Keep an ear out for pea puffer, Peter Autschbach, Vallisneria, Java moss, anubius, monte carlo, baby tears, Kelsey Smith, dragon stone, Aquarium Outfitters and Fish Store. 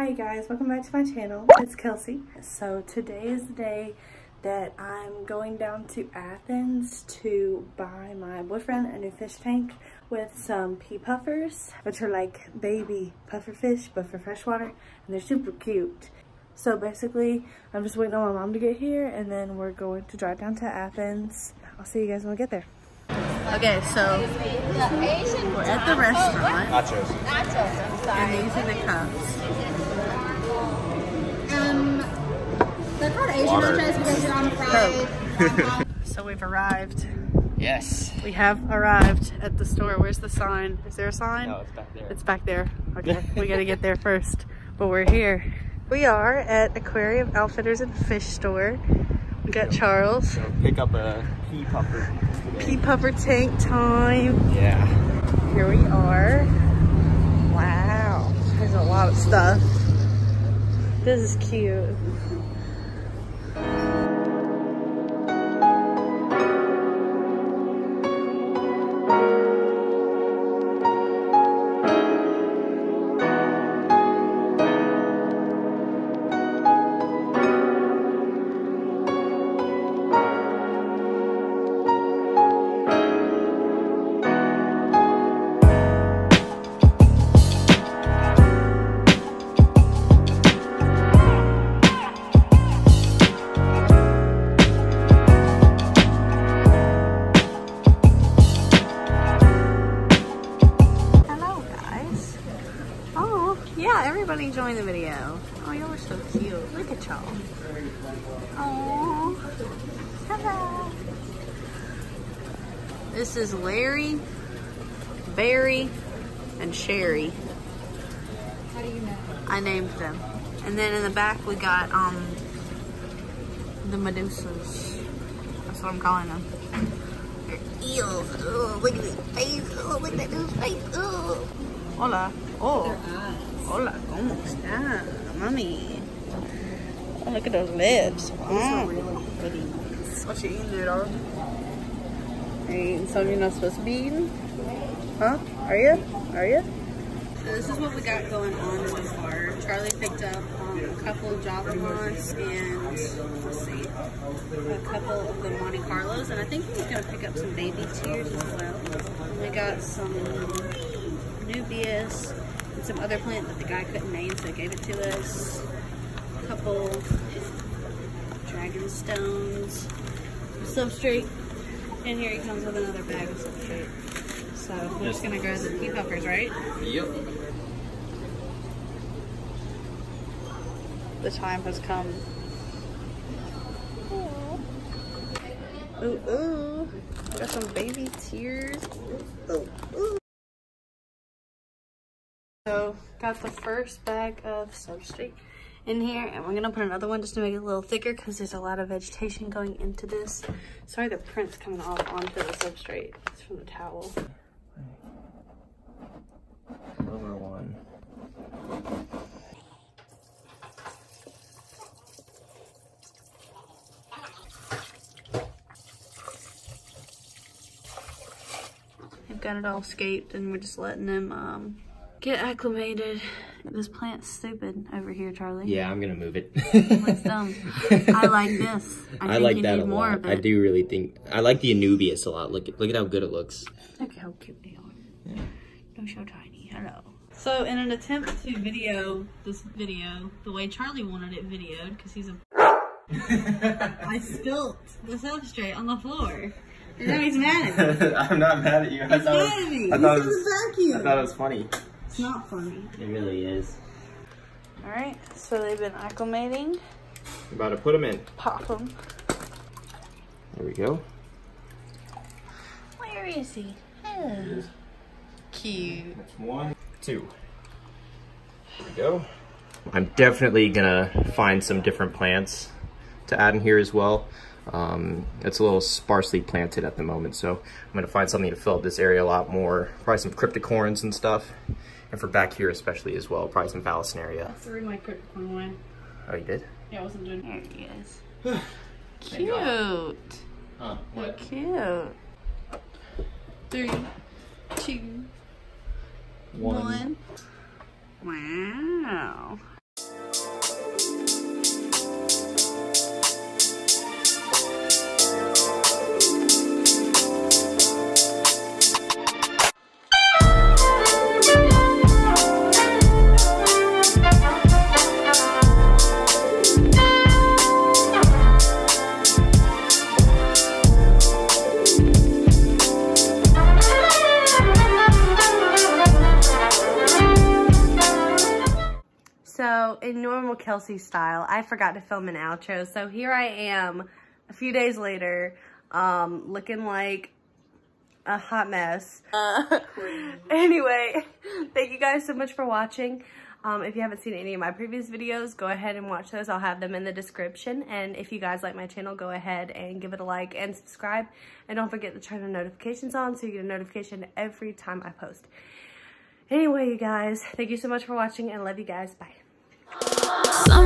Hi guys, welcome back to my channel. It's Kelsey. So today is the day that I'm going down to Athens to buy my boyfriend a new fish tank with some pea puffers, which are like baby puffer fish but for freshwater, and they're super cute. So basically, I'm just waiting on my mom to get here and then we're going to drive down to Athens. I'll see you guys when we get there. Okay, so we're at the restaurant. Nachos. Nachos, I'm sorry. And these are the cups. They're called Asian nachos because you're on a fried. So we've arrived. Yes. We have arrived at the store. Where's the sign? Is there a sign? No, it's back there. It's back there. Okay, we gotta get there first. But we're here. We are at Aquarium Outfitters and Fish Store. We got Charles. So pick up a pea puffer. Pea puffer tank time. Yeah. Here we are. Wow. There's a lot of stuff. This is cute. Enjoying the video. Oh, y'all are so cute. Look at y'all. Oh, hello. This is Larry, Barry, and Sherry. How do you know? I named them. And then in the back we got the medusas. That's what I'm calling them. They're eels. Oh, look at his face. Oh, look at his face. Oh. Hola. Oh. Hola, ¿cómo está, mommy? Oh, look at those lips. Wow. Really what you eating, dude? Are you eating something you're not supposed to be eating? Huh? Are you? Are you? So this is what we got going on so far. Charlie picked up a couple of Java moss and, let's see, a couple of the Monte Carlos. And I think he's going to pick up some baby tears as well. And we got some anubius. And some other plant that the guy couldn't name, so he gave it to us. A couple dragon stones, substrate, and here he comes with another bag of substrate. So we're just gonna grow the pea puffers, right? Yep. The time has come. Ooh, ooh, got some baby tears. Ooh, ooh. So got the first bag of substrate in here, and we're gonna put another one just to make it a little thicker because there's a lot of vegetation going into this. Sorry, the print's coming off onto the substrate. It's from the towel. Number one. I've got it all scaped, and we're just letting them get acclimated. This plant's stupid over here, Charlie. Yeah, I'm gonna move it. It's dumb. I like this. I like that a lot. I do really think I like the anubius a lot. Look at how good it looks. Look at how cute they are. Yeah. Don't show tiny. Hello. So in an attempt to video this video the way Charlie wanted it videoed, because he's a I spilt the substrate on the floor. And now he's mad at me. I'm not mad at you. He's mad at me. I thought it was funny. It's not funny. It really is. All right, so they've been acclimating. I'm about to put them in. Pop them. There we go. Where is he? Oh. He is. Cute. That's one, two. There we go. I'm definitely gonna find some different plants to add in here as well. It's a little sparsely planted at the moment, so I'm gonna find something to fill up this area a lot more. Probably some cryptocorns and stuff. And for back here especially as well, probably some Vallisneria. I threw my cryptocorn away. Oh, you did? Yeah, I wasn't doing it. There he is. Cute. Huh, what? Cute. 3, 2, 1. Wow. So in normal Kelsey style, I forgot to film an outro. So here I am a few days later, looking like a hot mess. Anyway, thank you guys so much for watching. If you haven't seen any of my previous videos, go ahead and watch those. I'll have them in the description. And if you guys like my channel, go ahead and give it a like and subscribe. And don't forget to turn the notifications on so you get a notification every time I post. Anyway, you guys, thank you so much for watching and love you guys. Bye.